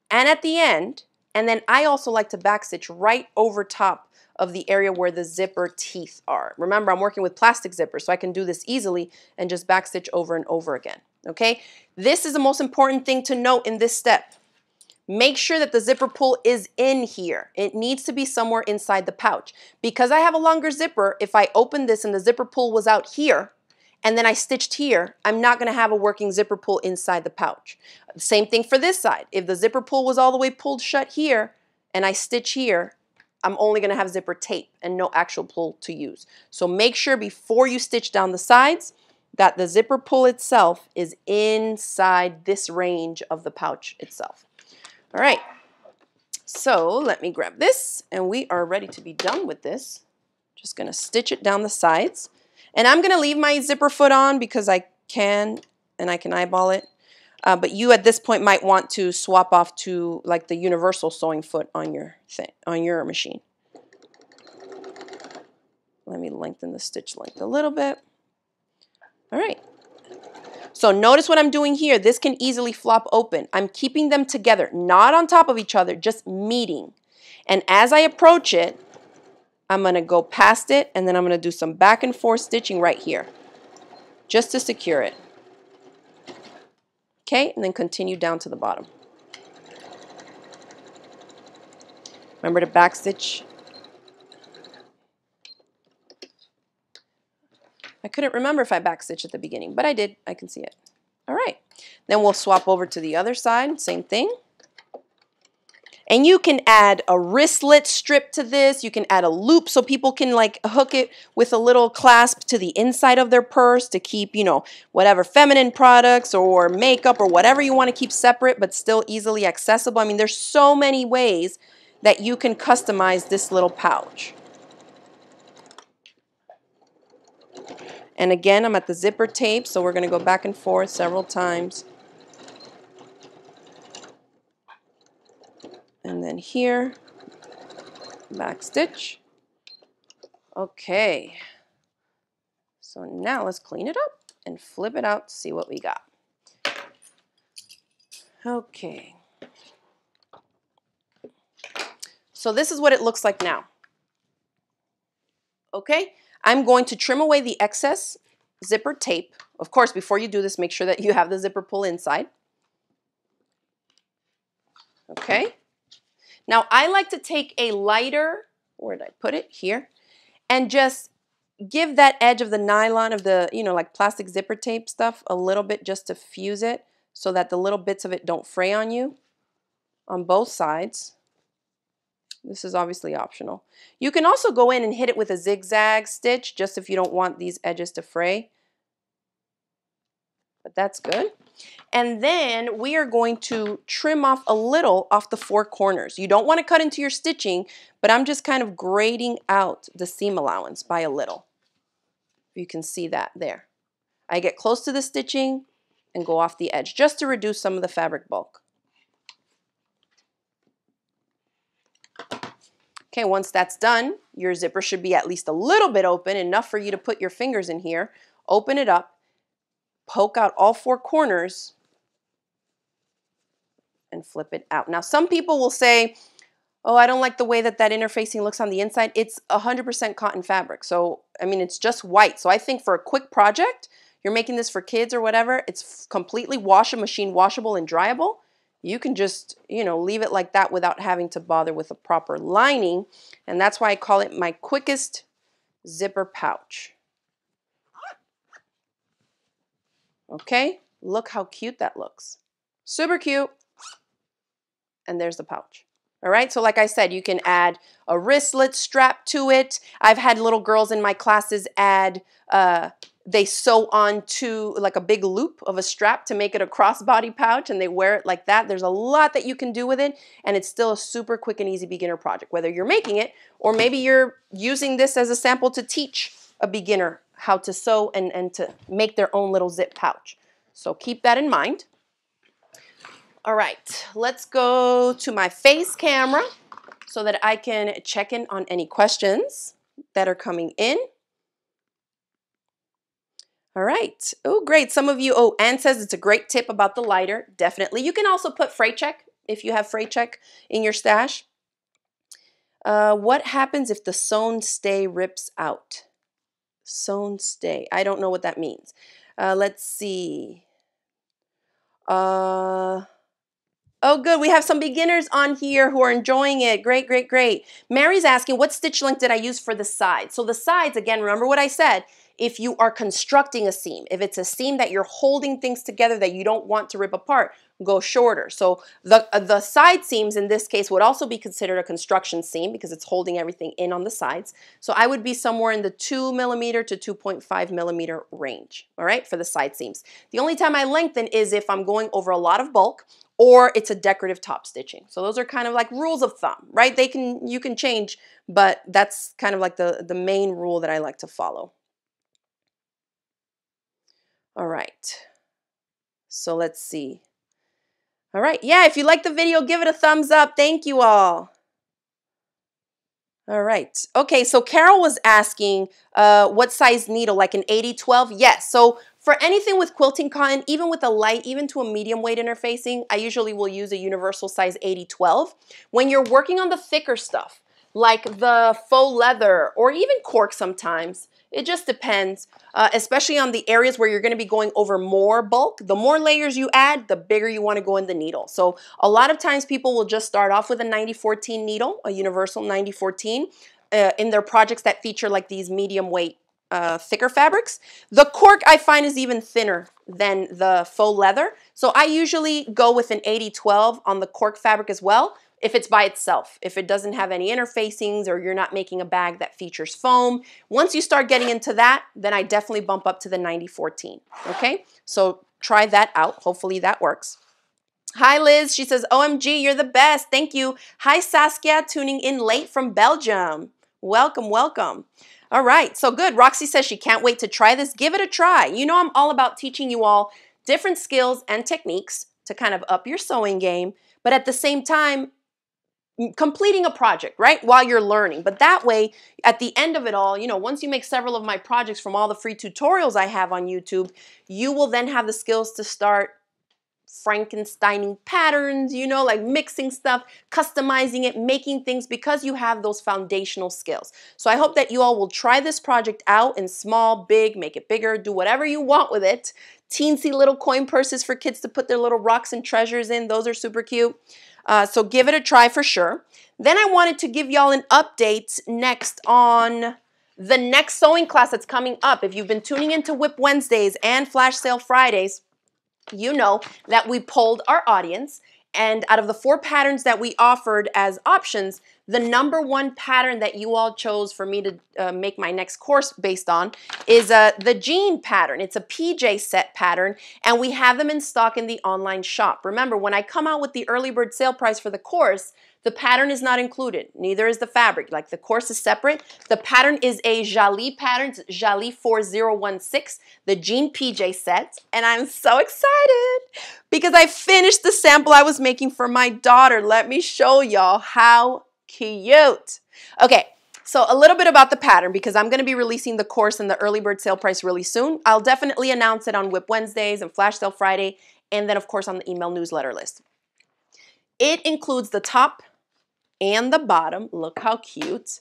and at the end, and then I also like to back stitch right over top of the area where the zipper teeth are. Remember, I'm working with plastic zippers, so I can do this easily and just back stitch over and over again, okay? This is the most important thing to note in this step. Make sure that the zipper pull is in here. It needs to be somewhere inside the pouch. Because I have a longer zipper, if I open this and the zipper pull was out here, and then I stitched here, I'm not going to have a working zipper pull inside the pouch. Same thing for this side. If the zipper pull was all the way pulled shut here, and I stitch here, I'm only going to have zipper tape and no actual pull to use. So make sure before you stitch down the sides that the zipper pull itself is inside this range of the pouch itself. All right, so let me grab this, and we are ready to be done with this. Just gonna stitch it down the sides, and I'm gonna leave my zipper foot on because I can, and I can eyeball it, uh, but you at this point might want to swap off to like the universal sewing foot on your thing, on your machine. Let me lengthen the stitch length a little bit. All right. So notice what I'm doing here. This can easily flop open. I'm keeping them together, not on top of each other, just meeting. And as I approach it, I'm going to go past it, and then I'm going to do some back and forth stitching right here just to secure it. Okay, and then continue down to the bottom. Remember to back stitch. I couldn't remember if I backstitched at the beginning, but I did. I can see it. All right. Then we'll swap over to the other side. Same thing. And you can add a wristlet strip to this. You can add a loop so people can like hook it with a little clasp to the inside of their purse to keep, you know, whatever feminine products or makeup or whatever you want to keep separate but still easily accessible. I mean, there's so many ways that you can customize this little pouch. And again, I'm at the zipper tape, so we're going to go back and forth several times. And then here. back stitch. Okay, so now let's clean it up and flip it out to see what we got. Okay, so this is what it looks like now. Okay, I'm going to trim away the excess zipper tape. Of course, before you do this, make sure that you have the zipper pull inside. Okay, now I like to take a lighter, where did I put it? Here. And just give that edge of the nylon of the, you know, like plastic zipper tape stuff a little bit just to fuse it so that the little bits of it don't fray on you on both sides. This is obviously optional. You can also go in and hit it with a zigzag stitch just if you don't want these edges to fray. But that's good. And then we are going to trim off a little off the four corners. You don't want to cut into your stitching, but I'm just kind of grading out the seam allowance by a little. You can see that there. I get close to the stitching and go off the edge just to reduce some of the fabric bulk. Okay, once that's done, your zipper should be at least a little bit open, enough for you to put your fingers in here, open it up, poke out all four corners and flip it out. Now some people will say, oh, I don't like the way that that interfacing looks on the inside. It's one hundred percent cotton fabric. So, I mean, it's just white. So I think for a quick project, you're making this for kids or whatever, it's completely washing machine washable and dryable. You can just, you know, leave it like that without having to bother with a proper lining. And that's why I call it my quickest zipper pouch. Okay, look how cute that looks. Super cute. And there's the pouch. All right, so like I said, you can add a wristlet strap to it. I've had little girls in my classes add, uh, they sew onto like a big loop of a strap to make it a crossbody pouch and they wear it like that. There's a lot that you can do with it and it's still a super quick and easy beginner project, whether you're making it or maybe you're using this as a sample to teach a beginner how to sew and, and to make their own little zip pouch. So keep that in mind. All right, let's go to my face camera so that I can check in on any questions that are coming in. All right, oh great, some of you, oh, Ann says it's a great tip about the lighter, definitely. You can also put freight check if you have freight check in your stash. Uh, what happens if the sewn stay rips out? Sewn stay. I don't know what that means. Uh, let's see. Uh, oh, good. We have some beginners on here who are enjoying it. Great, great, great. Mary's asking, what stitch length did I use for the sides? So the sides, again, remember what I said. If you are constructing a seam, if it's a seam that you're holding things together that you don't want to rip apart, go shorter. So the, the side seams in this case would also be considered a construction seam because it's holding everything in on the sides. So I would be somewhere in the two millimeter to two point five millimeter range, all right, for the side seams. The only time I lengthen is if I'm going over a lot of bulk or it's a decorative top stitching. So those are kind of like rules of thumb, right? They can, you can change, but that's kind of like the, the main rule that I like to follow. All right, so let's see. All right, yeah, if you like the video, give it a thumbs up. Thank you all. All right, okay, so Carol was asking uh, what size needle, like an eighty twelve? Yes, so for anything with quilting cotton, even with a light, even to a medium weight interfacing, I usually will use a universal size eighty twelve. When you're working on the thicker stuff, like the faux leather or even cork sometimes, it just depends, uh, especially on the areas where you're going to be going over more bulk. The more layers you add, the bigger you want to go in the needle. So a lot of times people will just start off with a ninety fourteen needle, a universal ninety fourteen, uh, in their projects that feature like these medium weight, uh, thicker fabrics. The cork I find is even thinner than the faux leather. So I usually go with an eighty twelve on the cork fabric as well. If it's by itself, if it doesn't have any interfacings or you're not making a bag that features foam, once you start getting into that, then I definitely bump up to the ninety fourteen, okay? So try that out, hopefully that works. Hi Liz, she says, O M G, you're the best, thank you. Hi Saskia, tuning in late from Belgium. Welcome, welcome. All right, so good. Roxy says she can't wait to try this. Give it a try. You know I'm all about teaching you all different skills and techniques to kind of up your sewing game, but at the same time, completing a project, right, while you're learning. But that way, at the end of it all, you know, once you make several of my projects from all the free tutorials I have on YouTube, you will then have the skills to start Frankensteining patterns, you know, like mixing stuff, customizing it, making things, because you have those foundational skills. So I hope that you all will try this project out in small, big, make it bigger, do whatever you want with it. Teensy little coin purses for kids to put their little rocks and treasures in. Those are super cute. Uh, so give it a try for sure. Then I wanted to give y'all an update next on the next sewing class that's coming up. If you've been tuning into W I P Wednesdays and Flash Sale Fridays, you know that we polled our audience, and out of the four patterns that we offered as options, the number one pattern that you all chose for me to uh, make my next course based on is uh, the jean pattern. It's a P J set pattern, and we have them in stock in the online shop. Remember, when I come out with the early bird sale price for the course, the pattern is not included, neither is the fabric. Like, the course is separate. The pattern is a Jalie pattern, Jalie four zero one six, the jean P J set, and I'm so excited because I finished the sample I was making for my daughter. Let me show y'all how cute. Okay, so a little bit about the pattern, because I'm going to be releasing the course and the early bird sale price really soon. I'll definitely announce it on W I P Wednesdays and Flash Sale Friday, and then of course on the email newsletter list. It includes the top and the bottom. Look how cute.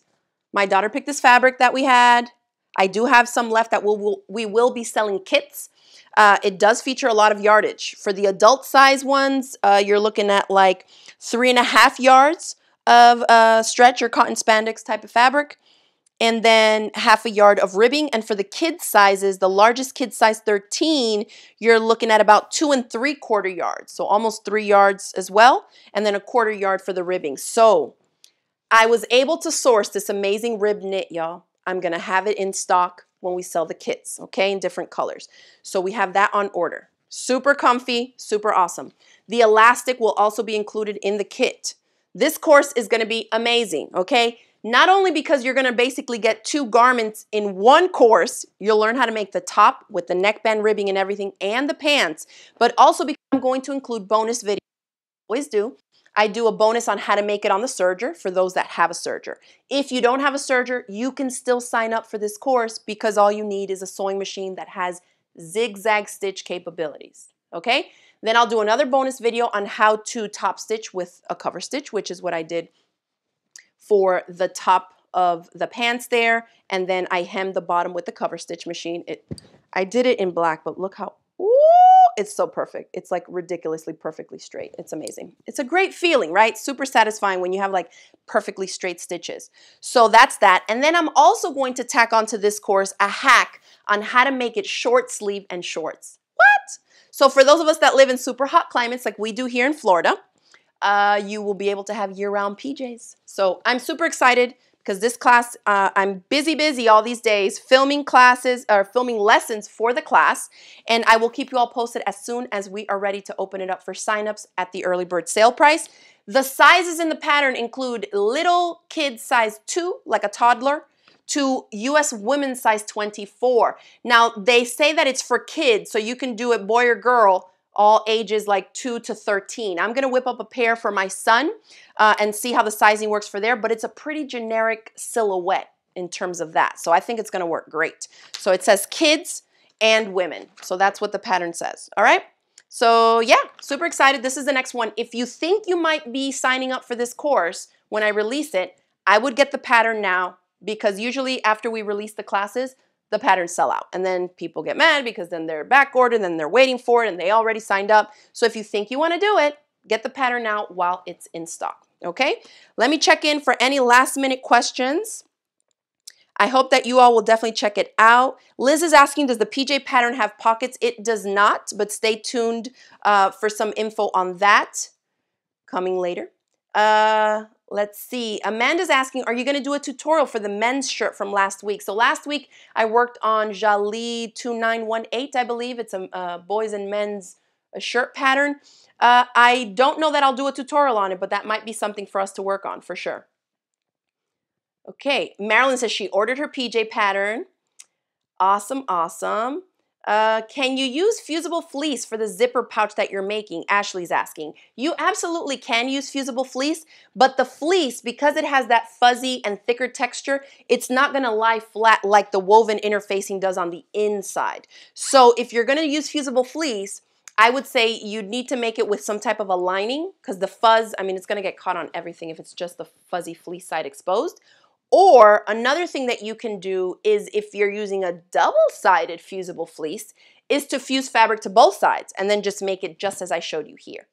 My daughter picked this fabric that we had. I do have some left that we'll, we'll, we will be selling kits. Uh, it does feature a lot of yardage. For the adult size ones, uh, you're looking at like three and a half yards of uh, stretch or cotton spandex type of fabric, and then half a yard of ribbing. And for the kids sizes, the largest kid size thirteen, you're looking at about two and three quarter yards. So almost three yards as well. And then a quarter yard for the ribbing. So I was able to source this amazing rib knit, y'all. I'm gonna have it in stock when we sell the kits, okay, in different colors. So we have that on order. Super comfy, super awesome. The elastic will also be included in the kit. This course is gonna be amazing, okay? Not only because you're gonna basically get two garments in one course, you'll learn how to make the top with the neckband, ribbing and everything, and the pants, but also because I'm going to include bonus videos. Always do. I do a bonus on how to make it on the serger for those that have a serger. If you don't have a serger, you can still sign up for this course, because all you need is a sewing machine that has zigzag stitch capabilities, okay? Then I'll do another bonus video on how to top stitch with a cover stitch, which is what I did for the top of the pants there, and then I hemmed the bottom with the cover stitch machine. It, I did it in black, but look how, ooh, it's so perfect. It's like ridiculously perfectly straight. It's amazing. It's a great feeling, right? Super satisfying when you have like perfectly straight stitches. So that's that. And then I'm also going to tack onto this course a hack on how to make it short sleeve and shorts. What? So for those of us that live in super hot climates like we do here in Florida, uh, you will be able to have year-round P Js. So I'm super excited because this class, uh, I'm busy, busy all these days filming classes or filming lessons for the class, and I will keep you all posted as soon as we are ready to open it up for signups at the early bird sale price. The sizes in the pattern include little kid size two, like a toddler, to U S women's size twenty-four. Now, they say that it's for kids, so you can do it boy or girl, all ages like two to thirteen. I'm gonna whip up a pair for my son uh, and see how the sizing works for there, but it's a pretty generic silhouette in terms of that. So I think it's gonna work great. So it says kids and women. So that's what the pattern says, all right? So yeah, super excited. This is the next one. If you think you might be signing up for this course when I release it, I would get the pattern now, because usually after we release the classes, the patterns sell out. And then people get mad because then they're back ordered and then they're waiting for it and they already signed up. So if you think you want to do it, get the pattern out while it's in stock, okay? Let me check in for any last minute questions. I hope that you all will definitely check it out. Liz is asking, does the P J pattern have pockets? It does not, but stay tuned uh, for some info on that coming later. Uh, Let's see, Amanda's asking, are you gonna do a tutorial for the men's shirt from last week? So last week I worked on Jalie two nine one eight, I believe. It's a uh, boys and men's shirt pattern. Uh, I don't know that I'll do a tutorial on it, but that might be something for us to work on for sure. Okay, Marilyn says she ordered her P J pattern. Awesome, awesome. Uh, can you use fusible fleece for the zipper pouch that you're making? Ashley's asking. You absolutely can use fusible fleece, but the fleece, because it has that fuzzy and thicker texture, it's not gonna lie flat like the woven interfacing does on the inside. So if you're gonna use fusible fleece, I would say you'd need to make it with some type of a lining, because the fuzz, I mean, it's gonna get caught on everything if it's just the fuzzy fleece side exposed. Or another thing that you can do is, if you're using a double-sided fusible fleece, is to fuse fabric to both sides and then just make it just as I showed you here.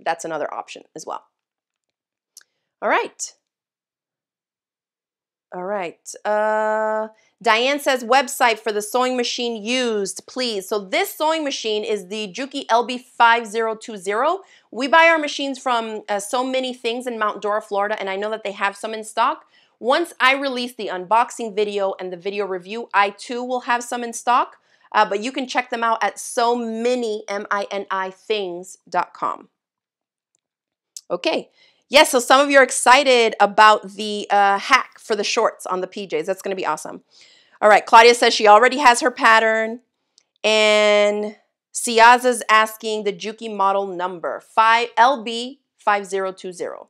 That's another option as well. All right. All right. Uh, Diane says, website for the sewing machine used, please. So this sewing machine is the Juki L B five zero two zero. We buy our machines from uh, So Many Things in Mount Dora, Florida, and I know that they have some in stock. Once I release the unboxing video and the video review, I too will have some in stock, uh, but you can check them out at so many, M I N I, things dot com. Okay, yes, so some of you are excited about the uh, hack for the shorts on the P Js. That's gonna be awesome. All right, Claudia says she already has her pattern, and Siaza's asking the Juki model number, L B five zero two zero.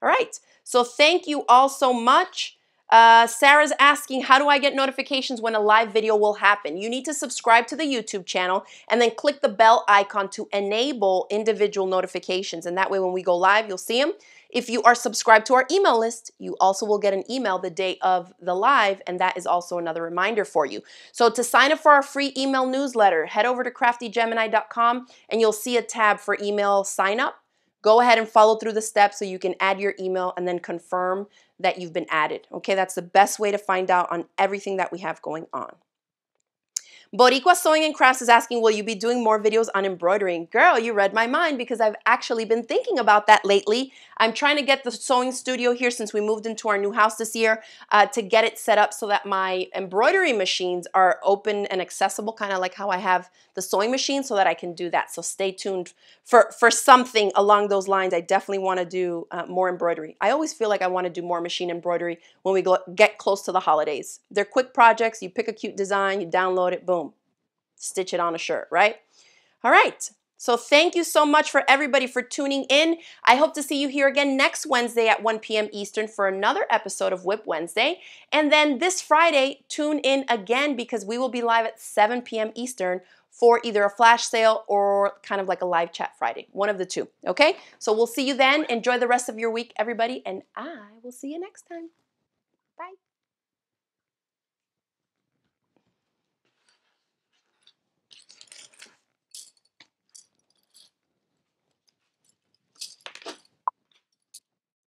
All right, so thank you all so much. Uh, Sarah's asking, how do I get notifications when a live video will happen? You need to subscribe to the YouTube channel and then click the bell icon to enable individual notifications. And that way when we go live, you'll see them. If you are subscribed to our email list, you also will get an email the day of the live, and that is also another reminder for you. So to sign up for our free email newsletter, head over to crafty gemini dot com and you'll see a tab for email sign up. Go ahead and follow through the steps so you can add your email and then confirm that you've been added. Okay, that's the best way to find out on everything that we have going on. Boricua Sewing and Crafts is asking, will you be doing more videos on embroidering? Girl, you read my mind, because I've actually been thinking about that lately. I'm trying to get the sewing studio here, since we moved into our new house this year, uh, to get it set up so that my embroidery machines are open and accessible, kind of like how I have the sewing machine, so that I can do that. So stay tuned for, for something along those lines. I definitely want to do uh, more embroidery. I always feel like I want to do more machine embroidery when we go, get close to the holidays. They're quick projects. You pick a cute design, you download it, boom. Stitch it on a shirt, right? All right, so thank you so much for everybody for tuning in. I hope to see you here again next Wednesday at one P M Eastern for another episode of W I P Wednesday. And then this Friday, tune in again, because we will be live at seven P M Eastern for either a flash sale or kind of like a live chat Friday, one of the two, okay? So we'll see you then. Enjoy the rest of your week, everybody, and I will see you next time. Bye.